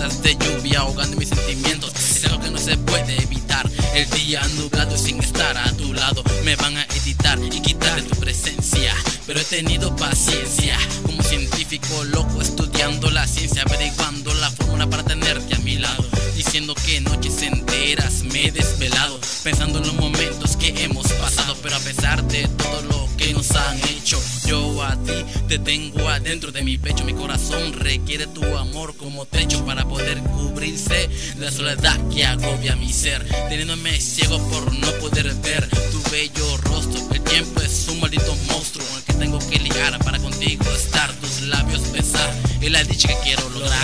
gotas de lluvia ahogando mis sentimientos. Es algo que no se puede evitar. El día nublado sin estar a tu lado. Me van a editar y quitar de tu presencia. Pero he tenido paciencia, como científico loco estudiando la ciencia, averiguando la fórmula para tenerte a mi lado, diciendo que noches enteras me he desvelado, pensando en los momentos que hemos pasado. Pero a pesar de todo lo que nos han hecho, yo a ti te tengo adentro de mi pecho. Mi corazón requiere tu amor como techo para poder cubrirse de la soledad que agobia mi ser, teniéndome ciego por no poder ver tu bello rostro. El tiempo es un maldito monstruo con el que tengo que ligar para contigo estar, tus labios besar y la dicha que quiero lograr.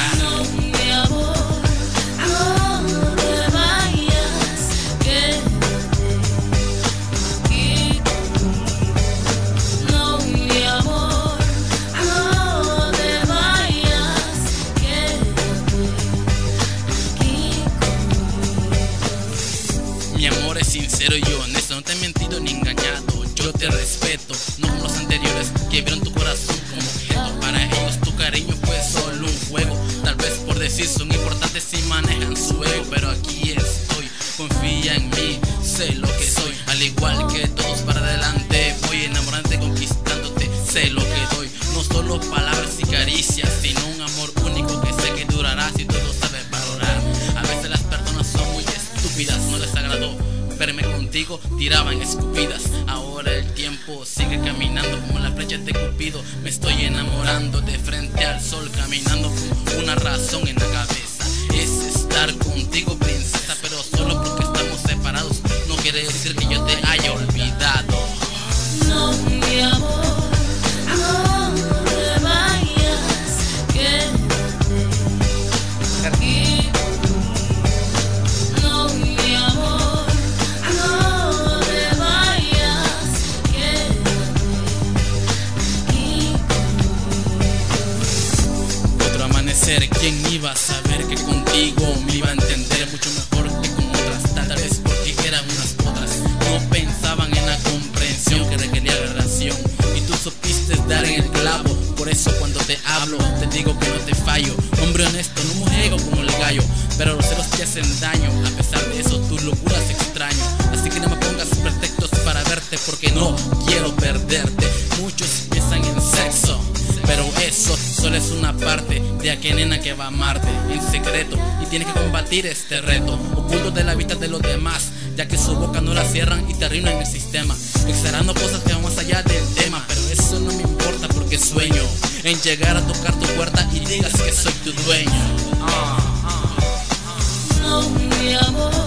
Mi amor es sincero y honesto, no te he mentido ni engañado. Yo te respeto, no como los anteriores que vieron tu corazón como objeto. Para ellos tu cariño fue solo un juego. Tal vez por decir son importantes si manejan su ego. Pero aquí estoy, confía en mí, sé lo que soy. Al igual que todos para adelante voy, enamorándote, conquistándote, sé lo que doy. No solo palabras y caricias, sino un amor único que sé que durará si tú lo sabes valorar. A veces las personas son muy estúpidas, no les agradó verme contigo, tiraban escupidas. Ahora el tiempo sigue caminando como la flecha de Cupido. Me estoy enamorando de frente al sol, caminando con una razón en la cabeza. Es estar contigo, princesa, pero solo porque estamos separados no quiere decir que yo te haya olvidado. No, mi amor. ¿Quién iba a saber que contigo me iba a entender mucho mejor que con otras? Tal vez porque eran unas otras, no pensaban en la comprensión que requería la relación, y tú supiste dar en el clavo. Por eso cuando te hablo te digo que no te fallo. Hombre honesto, no mujeriego como el gallo, pero los celos te hacen daño. A pesar de eso tus locuras extraño, así que no me pongas pretextos para verte, porque no quiero perderte. Muchos piensan en sexo, pero eso solo es una parte de aquella nena que va a amarte en secreto, y tienes que combatir este reto, oculto de la vista de los demás, ya que su boca no la cierran y te arruinan el sistema, exagerando cosas que van más allá del tema. Pero eso no me importa, porque sueño en llegar a tocar tu puerta y digas que soy tu dueño. No, mi amor.